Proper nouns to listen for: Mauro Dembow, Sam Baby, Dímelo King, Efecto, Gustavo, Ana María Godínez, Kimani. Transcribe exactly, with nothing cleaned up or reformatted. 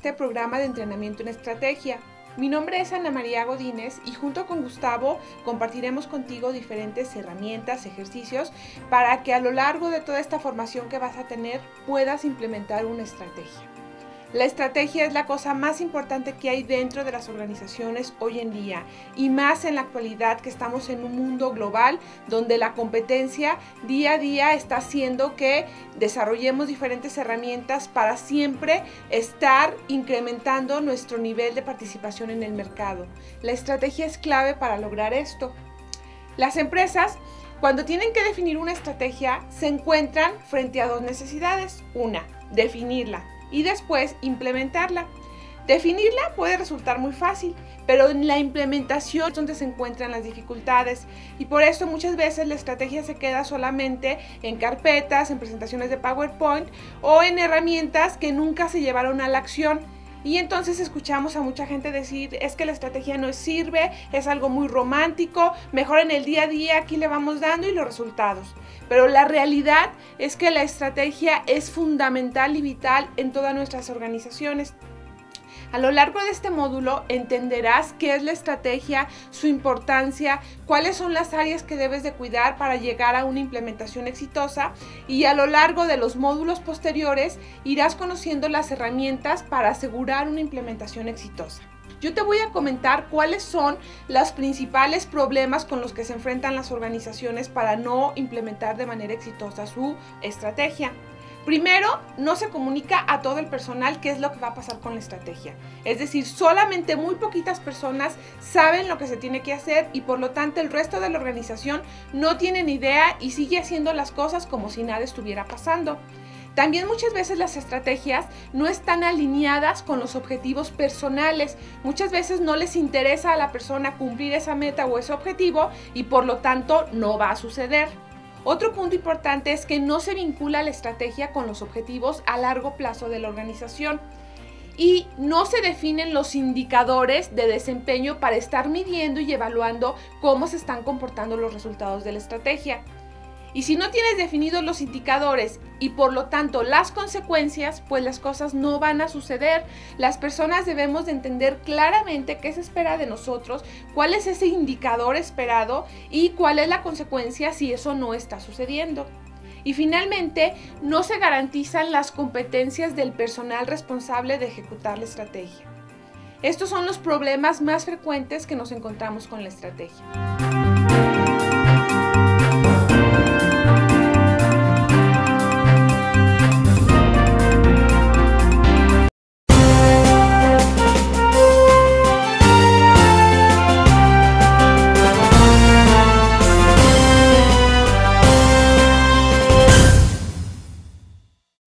este programa de entrenamiento en estrategia. Mi nombre es Ana María Godínez y junto con Gustavo compartiremos contigo diferentes herramientas, ejercicios, para que a lo largo de toda esta formación que vas a tener puedas implementar una estrategia. La estrategia es la cosa más importante que hay dentro de las organizaciones hoy en día, y más en la actualidad, que estamos en un mundo global donde la competencia día a día está haciendo que desarrollemos diferentes herramientas para siempre estar incrementando nuestro nivel de participación en el mercado. La estrategia es clave para lograr esto. Las empresas, cuando tienen que definir una estrategia, se encuentran frente a dos necesidades. Una, definirla. Y después implementarla. Definirla puede resultar muy fácil, pero en la implementación es donde se encuentran las dificultades, y por esto muchas veces la estrategia se queda solamente en carpetas, en presentaciones de PowerPoint o en herramientas que nunca se llevaron a la acción. Y entonces escuchamos a mucha gente decir, es que la estrategia no sirve, es algo muy romántico, mejor en el día a día aquí le vamos dando y los resultados. Pero la realidad es que la estrategia es fundamental y vital en todas nuestras organizaciones. A lo largo de este módulo entenderás qué es la estrategia, su importancia, cuáles son las áreas que debes de cuidar para llegar a una implementación exitosa, y a lo largo de los módulos posteriores irás conociendo las herramientas para asegurar una implementación exitosa. Yo te voy a comentar cuáles son los principales problemas con los que se enfrentan las organizaciones para no implementar de manera exitosa su estrategia. Primero, no se comunica a todo el personal qué es lo que va a pasar con la estrategia. Es decir, solamente muy poquitas personas saben lo que se tiene que hacer, y por lo tanto el resto de la organización no tiene ni idea y sigue haciendo las cosas como si nada estuviera pasando. También muchas veces las estrategias no están alineadas con los objetivos personales. Muchas veces no les interesa a la persona cumplir esa meta o ese objetivo, y por lo tanto no va a suceder. Otro punto importante es que no se vincula la estrategia con los objetivos a largo plazo de la organización, y no se definen los indicadores de desempeño para estar midiendo y evaluando cómo se están comportando los resultados de la estrategia. Y si no tienes definidos los indicadores y por lo tanto las consecuencias, pues las cosas no van a suceder. Las personas debemos de entender claramente qué se espera de nosotros, cuál es ese indicador esperado y cuál es la consecuencia si eso no está sucediendo. Y finalmente, no se garantizan las competencias del personal responsable de ejecutar la estrategia. Estos son los problemas más frecuentes que nos encontramos con la estrategia.